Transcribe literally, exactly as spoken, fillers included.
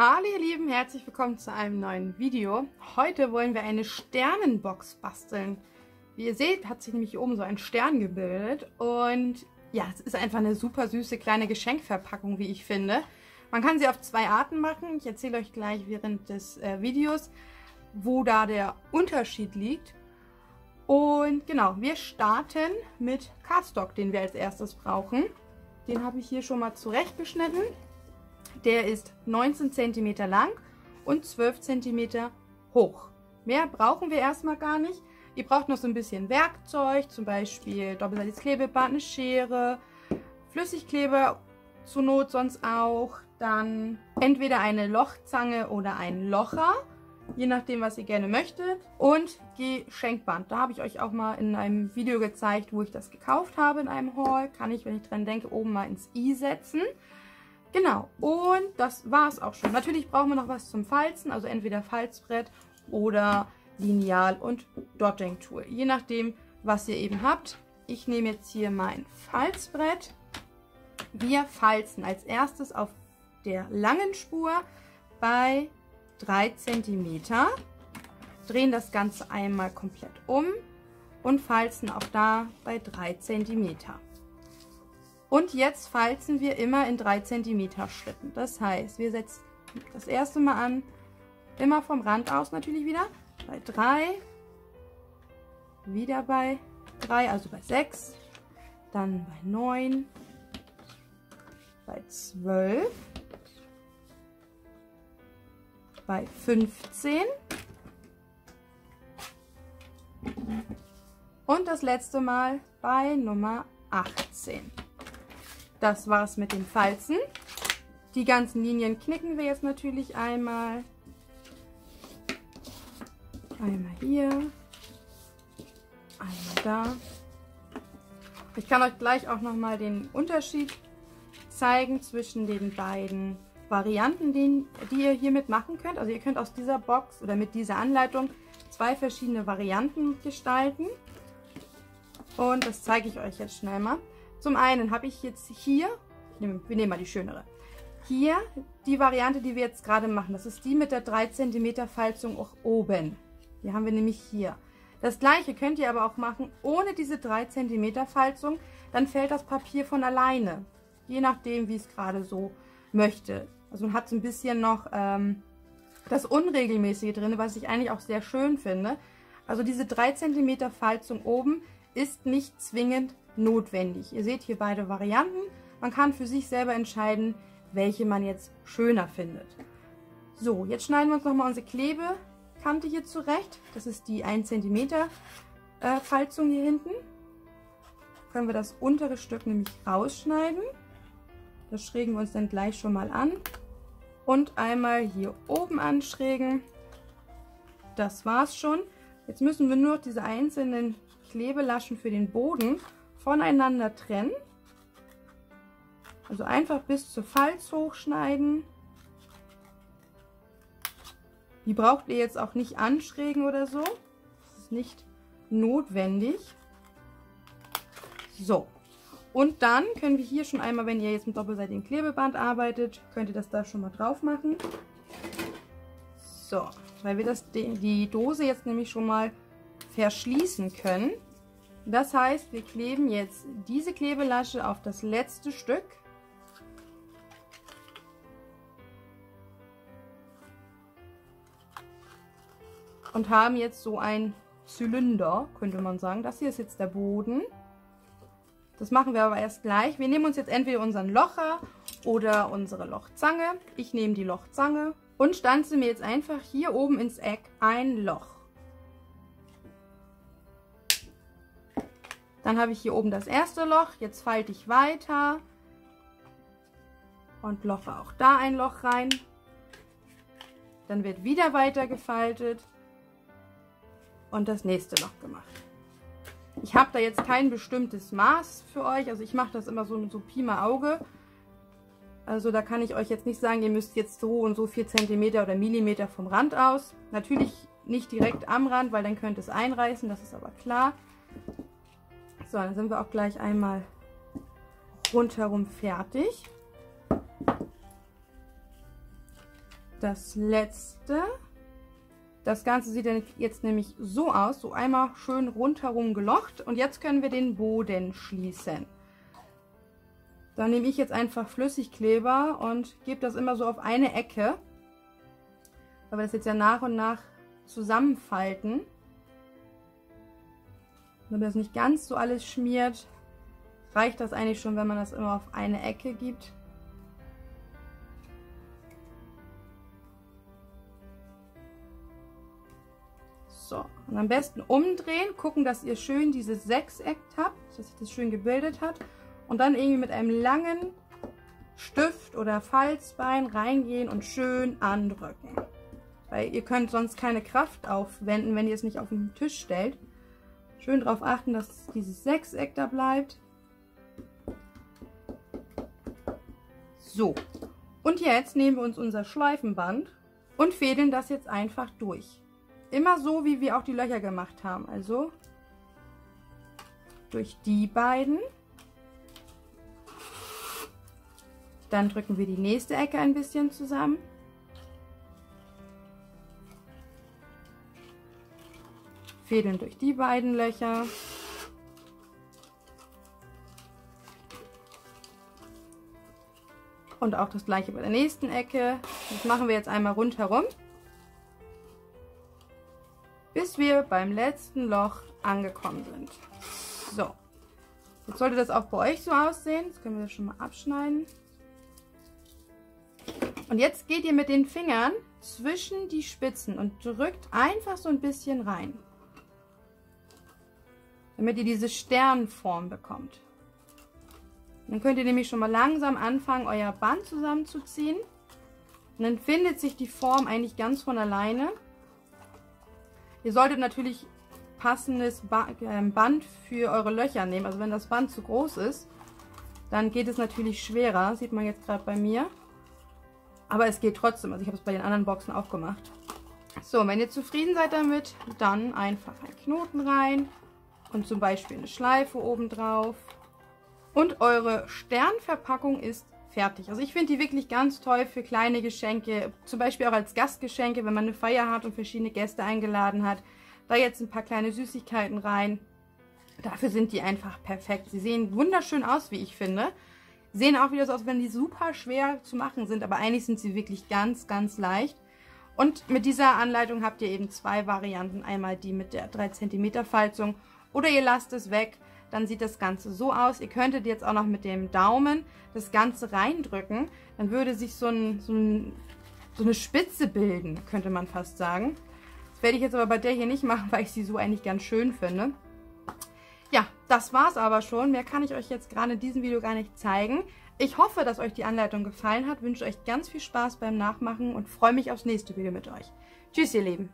Hallo ihr Lieben, herzlich willkommen zu einem neuen Video. Heute wollen wir eine Sternenbox basteln. Wie ihr seht, hat sich nämlich hier oben so ein Stern gebildet und ja, es ist einfach eine super süße kleine Geschenkverpackung, wie ich finde. Man kann sie auf zwei Arten machen. Ich erzähle euch gleich während des äh, Videos, wo da der Unterschied liegt. Und genau, wir starten mit Cardstock, den wir als erstes brauchen. Den habe ich hier schon mal zurechtgeschnitten. Der ist neunzehn Zentimeter lang und zwölf Zentimeter hoch. Mehr brauchen wir erstmal gar nicht. Ihr braucht noch so ein bisschen Werkzeug, zum Beispiel doppelseitiges Klebeband, eine Schere, Flüssigkleber zur Not sonst auch. Dann entweder eine Lochzange oder ein Locher, je nachdem, was ihr gerne möchtet. Und Geschenkband, da habe ich euch auch mal in einem Video gezeigt, wo ich das gekauft habe in einem Haul. Kann ich, wenn ich dran denke, oben mal ins i setzen. Genau, und das war es auch schon. Natürlich brauchen wir noch was zum Falzen, also entweder Falzbrett oder Lineal und Dotting-Tool, je nachdem, was ihr eben habt. Ich nehme jetzt hier mein Falzbrett. Wir falzen als erstes auf der langen Spur bei drei Zentimeter, drehen das Ganze einmal komplett um und falzen auch da bei drei Zentimeter. Und jetzt falzen wir immer in drei Zentimeter Schritten. Das heißt, wir setzen das erste Mal an, immer vom Rand aus natürlich wieder, bei drei, wieder bei drei, also bei sechs, dann bei neun, bei zwölf, bei fünfzehn und das letzte Mal bei Nummer achtzehn. Das war's mit dem Falzen. Die ganzen Linien knicken wir jetzt natürlich einmal. Einmal hier, einmal da. Ich kann euch gleich auch nochmal den Unterschied zeigen zwischen den beiden Varianten, die, die ihr hiermit machen könnt. Also ihr könnt aus dieser Box oder mit dieser Anleitung zwei verschiedene Varianten gestalten. Und das zeige ich euch jetzt schnell mal. Zum einen habe ich jetzt hier, ich nehme, wir nehmen mal die schönere, hier die Variante, die wir jetzt gerade machen. Das ist die mit der drei Zentimeter Falzung auch oben. Die haben wir nämlich hier. Das gleiche könnt ihr aber auch machen ohne diese drei Zentimeter Falzung, dann fällt das Papier von alleine, je nachdem wie es gerade so möchte. Also man hat so ein bisschen noch ähm, das Unregelmäßige drin, was ich eigentlich auch sehr schön finde. Also diese drei Zentimeter Falzung oben ist nicht zwingend notwendig. Ihr seht hier beide Varianten, man kann für sich selber entscheiden, welche man jetzt schöner findet. So, jetzt schneiden wir uns nochmal unsere Klebe Kante hier zurecht. Das ist die ein Zentimeter äh, Falzung hier hinten. Können wir das untere Stück nämlich rausschneiden. Das schrägen wir uns dann gleich schon mal an. Und einmal hier oben anschrägen. Das war's schon. Jetzt müssen wir nur noch diese einzelnen Klebelaschen für den Boden voneinander trennen. Also einfach bis zur Falz hochschneiden. Die braucht ihr jetzt auch nicht anschrägen oder so. Das ist nicht notwendig. So. Und dann können wir hier schon einmal, wenn ihr jetzt mit doppelseitigem Klebeband arbeitet, könnt ihr das da schon mal drauf machen. So. Weil wir das, die Dose jetzt nämlich schon mal verschließen können. Das heißt, wir kleben jetzt diese Klebelasche auf das letzte Stück. Und haben jetzt so ein Zylinder, könnte man sagen. Das hier ist jetzt der Boden. Das machen wir aber erst gleich. Wir nehmen uns jetzt entweder unseren Locher oder unsere Lochzange. Ich nehme die Lochzange und stanze mir jetzt einfach hier oben ins Eck ein Loch. Dann habe ich hier oben das erste Loch. Jetzt falte ich weiter und loche auch da ein Loch rein. Dann wird wieder weiter gefaltet. Und das nächste Loch gemacht. Ich habe da jetzt kein bestimmtes Maß für euch. Also ich mache das immer so, so Pi mal Auge. Also da kann ich euch jetzt nicht sagen, ihr müsst jetzt so und so viel Zentimeter oder Millimeter vom Rand aus. Natürlich nicht direkt am Rand, weil dann könnt ihr es einreißen. Das ist aber klar. So, dann sind wir auch gleich einmal rundherum fertig. das letzte. Das Ganze sieht jetzt nämlich so aus, so einmal schön rundherum gelocht. Und jetzt können wir den Boden schließen. Dann nehme ich jetzt einfach Flüssigkleber und gebe das immer so auf eine Ecke. Weil wir das jetzt ja nach und nach zusammenfalten. Damit das nicht ganz so alles schmiert, reicht das eigentlich schon, wenn man das immer auf eine Ecke gibt. So, und am besten umdrehen, gucken, dass ihr schön dieses Sechseck habt, dass sich das schön gebildet hat. Und dann irgendwie mit einem langen Stift oder Falzbein reingehen und schön andrücken. Weil ihr könnt sonst keine Kraft aufwenden, wenn ihr es nicht auf den Tisch stellt. Schön darauf achten, dass dieses Sechseck da bleibt. So, und jetzt nehmen wir uns unser Schleifenband und fädeln das jetzt einfach durch. Immer so, wie wir auch die Löcher gemacht haben. Also durch die beiden. Dann drücken wir die nächste Ecke ein bisschen zusammen. Fädeln durch die beiden Löcher. Und auch das gleiche bei der nächsten Ecke. Das machen wir jetzt einmal rundherum, bis wir beim letzten Loch angekommen sind. So, jetzt sollte das auch bei euch so aussehen. Jetzt können wir das schon mal abschneiden. Und jetzt geht ihr mit den Fingern zwischen die Spitzen und drückt einfach so ein bisschen rein, damit ihr diese Sternform bekommt. Dann könnt ihr nämlich schon mal langsam anfangen, euer Band zusammenzuziehen. Und dann findet sich die Form eigentlich ganz von alleine. Ihr solltet natürlich passendes Band für eure Löcher nehmen. Also wenn das Band zu groß ist, dann geht es natürlich schwerer. Sieht man jetzt gerade bei mir. Aber es geht trotzdem. Also ich habe es bei den anderen Boxen auch gemacht. So, wenn ihr zufrieden seid damit, dann einfach einen Knoten rein und zum Beispiel eine Schleife obendrauf. Und eure Sternverpackung ist fertig. Also ich finde die wirklich ganz toll für kleine Geschenke, zum Beispiel auch als Gastgeschenke, wenn man eine Feier hat und verschiedene Gäste eingeladen hat. Da jetzt ein paar kleine Süßigkeiten rein. Dafür sind die einfach perfekt. Sie sehen wunderschön aus, wie ich finde. Sehen auch wieder so aus, wenn die super schwer zu machen sind, aber eigentlich sind sie wirklich ganz, ganz leicht. Und mit dieser Anleitung habt ihr eben zwei Varianten. Einmal die mit der drei Zentimeter Falzung oder ihr lasst es weg. Dann sieht das Ganze so aus. Ihr könntet jetzt auch noch mit dem Daumen das Ganze reindrücken. Dann würde sich so, ein, so, ein, so eine Spitze bilden, könnte man fast sagen. Das werde ich jetzt aber bei der hier nicht machen, weil ich sie so eigentlich ganz schön finde. Ja, das war's aber schon. Mehr kann ich euch jetzt gerade in diesem Video gar nicht zeigen. Ich hoffe, dass euch die Anleitung gefallen hat. Wünsche euch ganz viel Spaß beim Nachmachen und freue mich aufs nächste Video mit euch. Tschüss, ihr Lieben!